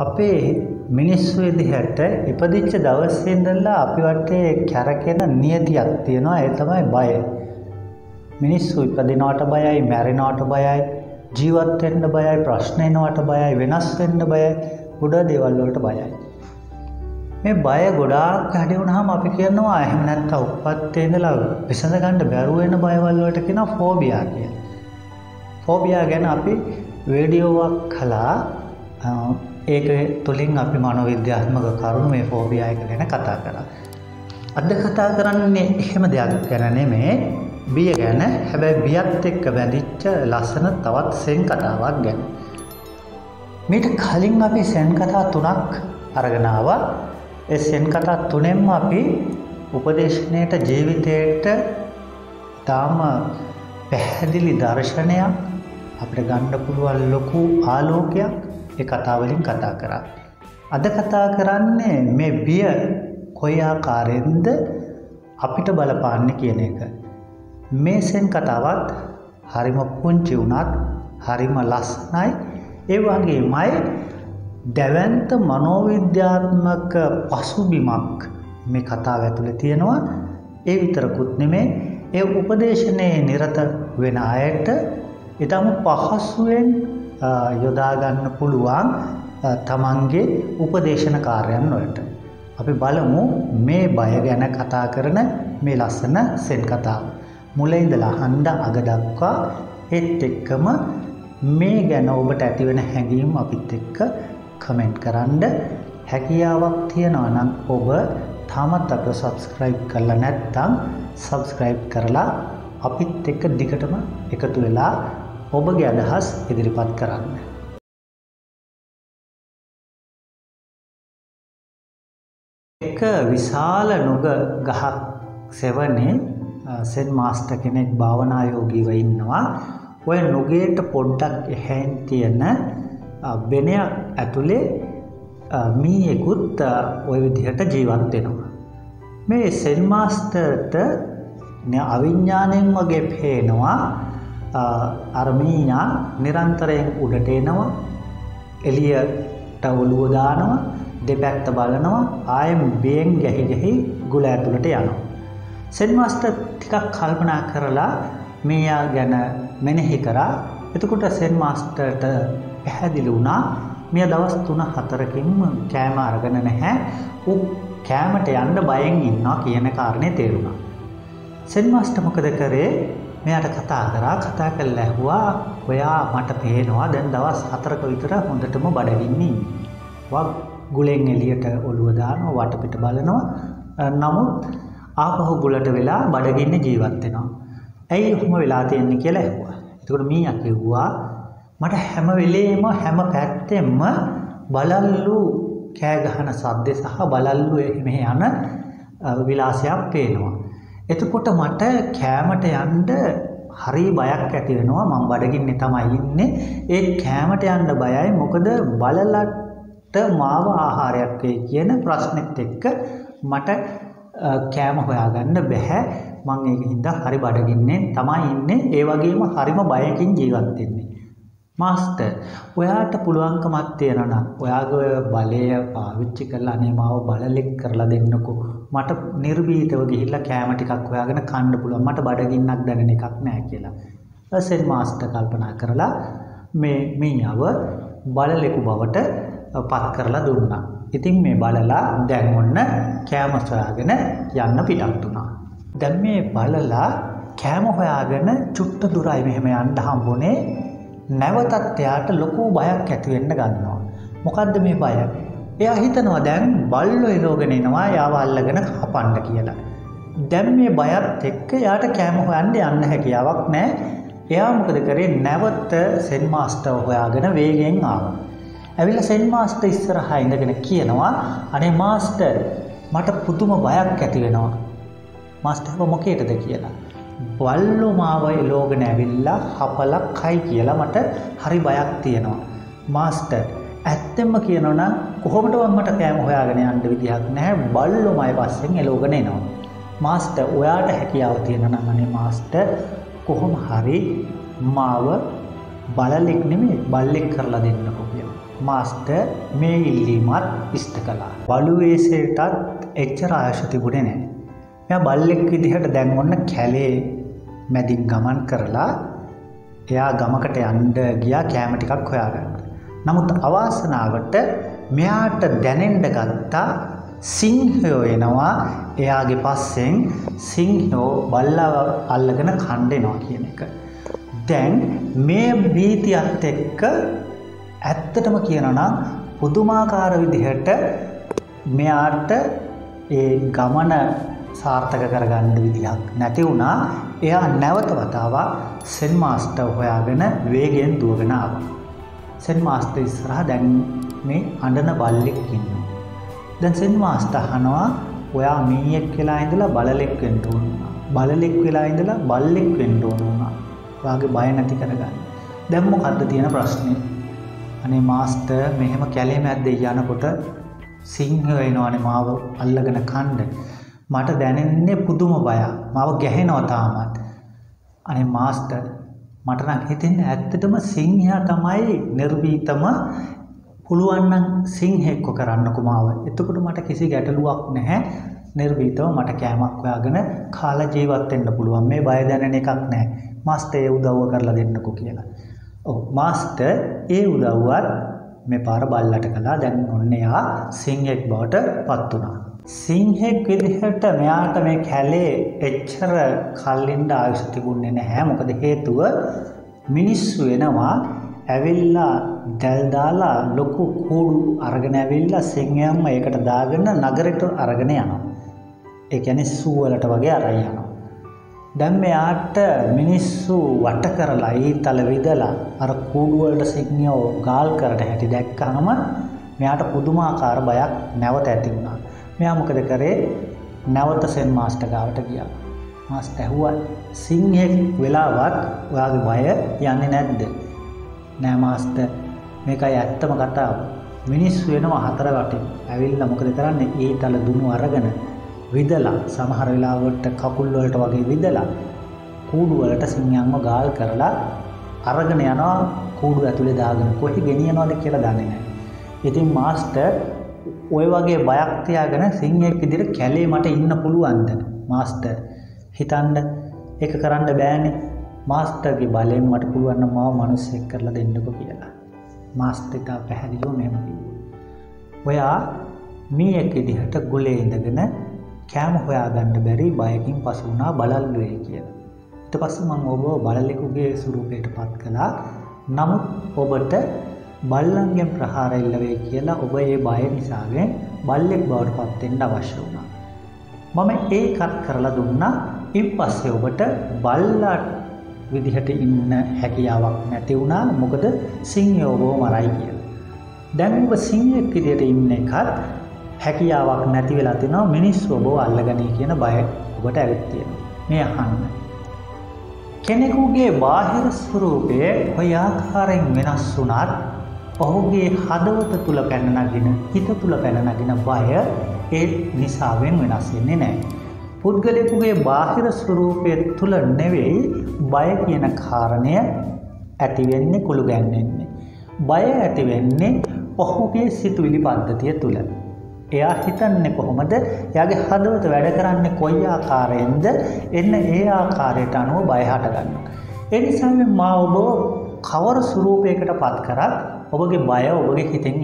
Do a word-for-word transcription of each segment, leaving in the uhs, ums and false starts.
අපේ මිනිස්සු විදිහට ඉපදිච්ච දවසේ ඉඳලා අපි වටේ කැරකෙන නියතියක් තියෙනවා. ඒ තමයි බය. මිනිස්සු ඉපදිනාට බයයි, මැරෙනාට බයයි, ජීවත් වෙන්න බයයි, ප්‍රශ්න එනවාට බයයි, වෙනස් වෙන්න බයයි, උඩ දේවල් වලට බයයි. මේ බය ගොඩාක් හැටි වුණාම අපි කියනවා එහෙම නැත්තම් උප්පත්තේ ඉඳලා විසඳ ගන්න බැරුව වෙන බයවල් වලට කියනවා ෆෝබියා කියලා. ෆෝබියා ගැන අපි වීඩියෝවක් කළා. ඒක තුළින් අපි මනෝවිද්‍යාත්මක කරුණු මේ ෆෝබියා එක ගැන කතා කරා. අද කතා කරන්නේ එහෙම දෙයක් ගැන නෙමෙයි, බිය ගැන. හැබැයි බියත් එක්ක බැඳිච්ච ලස්සන තවත් සෙන් කතාවක් ගැන. මේක කලින් අපි සෙන් කතා තුනක් අරගෙන ආවා. ඒ සෙන් කතා තුනෙන්ම අපි උපදේශණයට ජීවිතයට තාම පැහැදිලි දර්ශනයක් අපිට ගන්න පුළුවන් ලොකු ආලෝකයක් ඒ කතාවලින් කතා කරා. අද කතා කරන්නේ මේ බිය කොයි ආකාරයෙන්ද අපිට බලපාන්නේ කියන එක. මේ සෙන් කතාවත් හරිම පුංචි වුණත් හරිම ලස්සනයි. ඒ වගේමයි දැවැන්ත මනෝවිද්‍යාත්මක පසුබිමක් මේ කතාව ඇතුලේ තියෙනවා. ඒ විතරකුත් නෙමේ, ඒ උපදේශනයේ නිරත වෙන අයට ඊටම පහසුවෙන් යොදා ගන්න පුළුවන් තමන්ගේ උපදේශන කාර්යයන් වලට. අපි බලමු මේ බය ගැන කතා කරන මේ ලස්සන සෙන් කතාව. මුල ඉඳලා අහන්න අග දක්වා ඒත් එක්කම මේ ගැන ඔබට ඇති වෙන හැඟීම් අපිත් එක්ක කමෙන්ට් කරන්න. හැකියාවක් තියනවා නම් ඔබ තාමත් අපිව subscribe කරලා නැත්නම් subscribe කරලා අපිත් එක්ක දිගටම එකතු වෙලා ඔබගේ අදහස් ඉදිරිපත් කරන්න. එක විශාල නුග ගහක් සෙවනේ සෙන් මාස්ටර් කෙනෙක් භාවනා යෝගීව ඉන්නවා. ඔය නුගේට පොඩ්ඩක් එහෙන් තියෙන බෙනයක් ඇතුලේ මීයෙකුත් ওই විදිහට ජීවත් වෙනවා. මේ සෙන් මාස්ටර්ට අවිඥාණයෙන් වගේ පේනවා අරමීයා නිරන්තරයෙන් උඩට එනවා, එළියට ඔළුව දානවා, දෙපැත්ත බලනවා, ආයෙම බියෙන් ගැහි ගැහි ගුල ඇතුළට යනවා. සෙන් මාස්ටර් ටිකක් කල්පනා කරලා මෙයා ගැන මෙනෙහි කරා. එතකොට සෙන් මාස්ටර්ට පැහැදිලි වුණා මෙයා දවස් තුන හතරකින් කෑම අරගෙන නැහැ, ඌ කෑමට යන්න බයෙන් ඉන්නවා කියන කාරණේ තේරුණා. සෙන් මාස්ටර් මොකද කරේ? මෙයාට කතා කරා. කතා කරලා ඇහුවා, ඔයා මට පේනවා දැන් දවස් හතරක විතර හොඳටම බඩගින්න ඉන්නේ. වා ගුලෙන් එළියට ඔළුව දානවා, වටපිට බලනවා, නමුත් ආපහු ගුලට වෙලා බඩගින්න ජීවත් වෙනවා. ඇයි එහෙම වෙලා තියෙන්නේ කියලා ඇහුවා. එතකොට මීයා කිව්වා, මට හැම වෙලේම හැම පැත්තෙම බලල්ලු කෑ ගහන ශබ්ද සහ බලල්ලු මෙහි යන විලාසයක් පේනවා. එතකොට මට කෑමට යන්න හරි බයක් ඇති වෙනවා. මම බඩගින්නේ තමයි ඉන්නේ. ඒ කෑමට යන්න බයයි. මොකද බලලට මාව ආහාරයක් වෙයි කියන ප්‍රශ්නෙත් එක්ක මට කෑම හොයාගන්න බෑ. මම ඒකින්ද හරි බඩගින්නේ තමයි ඉන්නේ. ඒ වගේම හරිම බයකින් ජීවත් වෙන්නේ. මාස්ටර්, ඔයාට පුළුවන්කමක් තියෙනවා නම් ඔයාගේ බලය පාවිච්චි කරලා අනේ මාව බලලෙක් කරලා දෙන්නකෝ. මට නිර්භීතව ගිහිල්ලා කෑම ටිකක් හොයාගෙන කන්න පුළුවන්. මට බඩගින්නක් දැනෙන එකක් නැහැ කියලා. සෙන් මාස්ටර් කල්පනා කරලා මේ මීයාව බලලෙකු බවට පත් කරලා දුන්නා. ඉතින් මේ බලලා දැන් ඔන්න කෑම හොයාගෙන යන්න පිටත් වුණා. දැන් මේ බලලා කෑම හොයාගෙන චුට්ට දුරයි මෙහෙම යන්න හම්බුනේ. නැවතත් එයාට ලොකු බයක් ඇති වෙන්න ගන්නවා. මොකද්ද මේ බය? එයා හිතනවා දැන් බල්ලෝ එලෝගෙන එනවා යාව අල්ලගෙන හපන්න කියලා. දැන් මේ බයත් එක්ක එයාට කෑම හොයන්න යන්න හැකියාවක් නැහැ. එයා මොකද කරේ? නැවත සෙන් මාස්ටර් හොයාගෙන වේගෙන් ආවා. ඇවිල්ලා සෙන් මාස්ටර් ඉස්සරහා ඉඳගෙන කියනවා, අනේ මාස්ටර්, මට පුදුම බයක් ඇති වෙනවා. මාස්ටර් මොකේදද කියලා. බල්ලු මාව එලෝගෙන ඇවිල්ලා හපලා කයි කියලා මට හරි බයක් තියෙනවා. මාස්ටර්, ඇත්තම කියනවා නම් කොහොමදවත් මට කෑම හොයාගෙන යන්න විදිහක් නැහැ. බල්ලු මයි පස්සෙන් එලෝගෙන එනවා. මාස්ටර්, ඔයාට හැකියාව තියෙනවා නම් අනේ මාස්ටර්, කොහොම හරි මාව බලලෙක් නෙමෙයි බල්ලෙක් කරලා දෙන්නකෝ කියලා. मास्टर मे इल्लीमात इस्तकला බලුවේ සේටත් එච්චර ආශිතිබුනේ නැහැ. මෙයා බල්ලෙක් විදිහට දැන් ඔන්න කැලේ මැදින් ගමන් කරලා එයා ගමකට යන්න ගියා කෑම ටිකක් හොයාගන්න. නමුත් අවාසනාවට මෙයාට දැනෙන්න ගත්තා සිංහයෝ එනවා එයාගේ පස්සෙන් සිංහයෝ බල්ලව අල්ලගෙන කණ්ඩේනවා කියන එක. දැන් මේ බීතියත් එක්ක ඇත්තටම කියනවා නම් පුදුමාකාර විදිහට මෙයාට ඒ ගමන සාර්ථක කරගන්න විදිහක් නැති වුණා. එයා නැවත වතාවක් සෙන් මාස්ටර් හොයාගෙන වේගයෙන් දුවගෙන ආවා. සෙන් මාස්ටර් ඉස්සරහා දැන් මේ අඬන බල්ලෙක් ඉන්නවා. දැන් සෙන් මාස්ටර් අහනවා ඔයා මීයක් කියලා ඉඳලා බලලෙක් වෙන්න ඕන වුණා. බලලෙක් වෙලා ඉඳලා බල්ලෙක් වෙන්න ඕන වුණා. ඔයාගේ බය නැති කරගන්න. දැන් මොකද්ද තියෙන ප්‍රශ්නේ? අනේ මාස්ටර් මෙහෙම කැලේ මැද්දේ යනකොට සිංහය එනවනේ මාව අල්ලගෙන කන්න. මට දැනෙන්නේ පුදුම බයක්. මාව ගැහෙනවා තාමත්. අනේ මාස්ටර් මට නම් හිතෙන්නේ ඇත්තටම සිංහයා තමයි නිර්භීතම පුළුවන් නම් සිංහෙක්ව කරන්නකෝ මාව. එතකොට මට කිසි ගැටලුවක් නැහැ. නිර්භීතව මට කෑමක් හොයාගෙන කාලා ජීවත් වෙන්න පුළුවන්. මේ බය දැනෙන එකක් නැහැ. මාස්ටර් ඒ උදව්ව කරලා දෙන්නකෝ කියලා. ඔව් මාස්ටර් ඒ උදව්වත් මේ පාර බල්ලට කළා. දැන් ඔන්න එයා සිංහෙක් බවට පත් වුණා. සිංහෙක් විදිහට මෙයාට මේ කැලේ එච්චර කල්ලින්ද ආයුෂ තිබුණේ නැහැ. මොකද හේතුව මිනිස්සු වෙනවා ඇවිල්ලා දැල් දාලා ලොකු කූඩු අරගෙන ඇවිල්ලා සිංහයම්ම ඒකට දාගෙන නගරෙට අරගෙන යනවා. ඒ කියන්නේ සූ වලට වගේ අරන් යනවා. දැන් මෙයාට මිනිස්සු වට කරලා ඊතල විදලා අර කූඩු වලට සිංහයෝ ගාල් කරට හැටි දැක්කම මෙයාට පුදුමාකාර බයක් නැවත ඇති වුණා. මෙයා මොකද කරේ? නැවත සෙන් මාස්ටර් ගාවට ගියා. මාස්ටර් ඇහුවා සිංහෙක් වෙලාවත් ඔයාගේ බය යන්නේ නැද්ද? නෑ මාස්ටර් මේකයි ඇත්තම කතාව. මිනිස්සු වෙනවා හතර වටින්. ඇවිල්ලා මොකද කරන්නේ? ඊතල දුණු අරගෙන විදලා සමහර වෙලාවට කකුල් වලට වගේ විදලා කූඩු වලට සිංහයන්ව ගාල් කරලා අරගෙන යනවා කූඩු ඇතුලේ දාගෙන. කොහේ ගෙනියනවද කියලා දන්නේ නැහැ. ඉතින් මාස්ටර් ඔය වගේ බයක් තියාගෙන සිංහෙක් විදිහට කැලේ මට ඉන්න පුළුවන්ද? මාස්ටර් හිතන්න ඒක කරන්න බෑනේ. මාස්ටර්ගේ බලයෙන් මට පුළුවන් නම් මාව මිනිස්සෙක් කරලා දෙන්නකෝ කියලා. මාස්ටර් තා පැහැදිලිව මෙහෙම කිව්වා. ඔයා මීයක් විදිහට ගුලේ ඉඳගෙන කෑම හොයාගන්න බැරි බයකින් පසු වුණා බලල්ලුවේ කියලා. ඊට පස්සේ මම ඔබව බලලෙකුගේ ස්වරූපයටපත් කළා. නමුත් ඔබට බල්ලන්ගෙන් ප්‍රහාර එල්ල වේ කියලා ඔබ ඒ බය නිසාවෙන් බල්ලෙක් බවට පත් වෙන්න අවශ්‍ය වුණා. මම ඒකත් කරලා දුන්නා. ඊපස්සේ ඔබට බල්ලා විදිහට ඉන්න හැකියාවක් නැති වුණා. මොකද සිංහයෝ ඔබව මරයි කියලා. දැන් ඔබ සිංහෙක් විදිහට ඉන්න එකත් හැකියාවක් නැති වෙලා තිනවා. මිනිස්සු ඔබව අල්ලගනී කියන බය ඔබට ඇවිත් තියෙනවා. මේ අහන්න. කෙනෙකුගේ බාහිර ස්වරූපය කොයි ආකාරයෙන් වෙනස් වුණත් ඔහුගේ හදවත තුල පැනනගින හිත තුල පැනනගින බය ඒ නිසාවෙන් වෙනස් වෙන්නේ නැහැ. පුද්ගලයෙකුගේ බාහිර ස්වરૂපය තුල නෙවෙයි බය කියන කාරණය ඇති වෙන්නේ කුළු ගැන්වෙන්නේ. බය ඇති වෙන්නේ ඔහුගේ සිතුවිලි පද්ධතිය තුල. එයා හිතන්නේ කොහොමද? එයාගේ හදවත වැඩ කරන්නේ කොයි ආකාරයෙන්ද? එන්න ඒ ආකාරයට අනුව බය හටගන්නවා. ඒ නිසා මේ මා ඔබ කවර ස්වરૂපයකට පත් කරත් ඔබගේ බය ඔබගේ හිතෙන්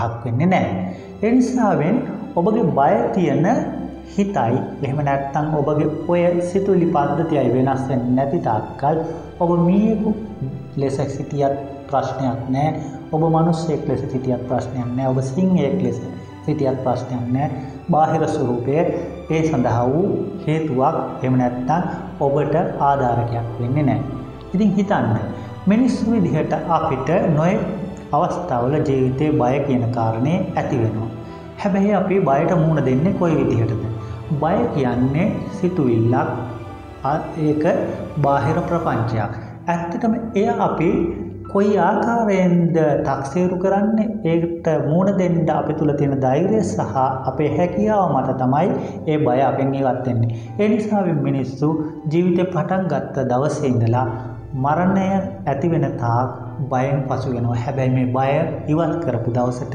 අහක් වෙන්නේ නැහැ. ඒ නිසාවෙන් ඔබගේ බය තියෙන හිතයි එහෙම නැත්නම් ඔබගේ ඔය සිතුවිලි පද්ධතියයි වෙනස් වෙන්නේ නැති තාක්කල් ඔබ මීයකු ලෙස සිටියත් ප්‍රශ්නයක් නැහැ. ඔබ මිනිස්සෙක් ලෙස සිටියත් ප්‍රශ්නයක් නැහැ. ඔබ සිංහයෙක් ලෙස සිටියත් ප්‍රශ්නයක් නැහැ. බාහිර ස්වરૂපයේ ඒ සඳහා වූ හේතුවක් එහෙම නැත්නම් ඔබට ආධාරකයක් වෙන්නේ නැහැ. ඉතින් හිතන්න මිනිස්සු විදිහට අපිට නොයෙක් අවස්ථාවල ජීවිතේ බය කියන කාරණේ ඇති වෙනවා. හැබැයි අපි බයට මුහුණ දෙන්නේ කොයි විදිහටද? බය කියන්නේ සිතුවිල්ලක්, ඒක බාහිර ප්‍රපංචයක්. ඇත්තටම එය අපි කොයි ආකාරයෙන්ද තක්සේරු කරන්නේ? ඒකට මුහුණ දෙන්න අපි තුල තියෙන ධෛර්යය සහ අපේ හැකියාව මත තමයි ඒ බය අපෙන් ඉවත් වෙන්නේ. ඒ නිසා මිනිස්සු ජීවිතේ පටන් ගත්ත දවසේ ඉඳලා මරණය ඇති වෙන තාක් බයෙන් පසු වෙනවා. හැබැයි මේ බය ඉවත් කරපු දවසට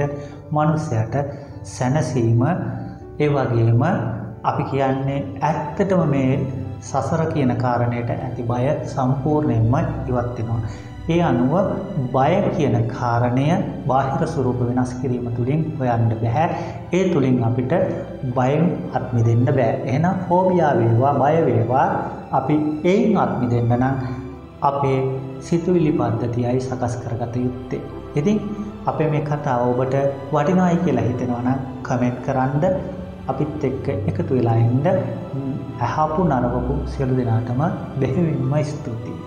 මිනිසයාට සැනසීම, ඒ වගේම අපි කියන්නේ ඇත්තටම මේ සසර කියන කාරණයට ඇති බය සම්පූර්ණයෙන්ම ඉවත් වෙනවා. ඒ අනුව බය කියන කාරණය බාහිර ස්වරූප වෙනස් කිරීම තුලින් හොයන්න බෑ. ඒ තුලින් අපිට බයෙන් අත් මිදෙන්න බෑ. එහෙනම් ෆෝබියා වේවා බය වේවා අපි ඒන් අත් මිදෙන්න නම් අපේ සිතුවිලි පද්ධතියයි සකස් කරගත යුත්තේ. ඉතින් අපේ මේ කතාව ඔබට වටිනායි කියලා හිතෙනවා නම් කමෙන්ට් කරන්න, අපිත් එක්ක එකතු වෙලා ඉන්න. අහපු නරවපු සියලු දෙනාටම බෙහෙවින්ම ස්තුතියි.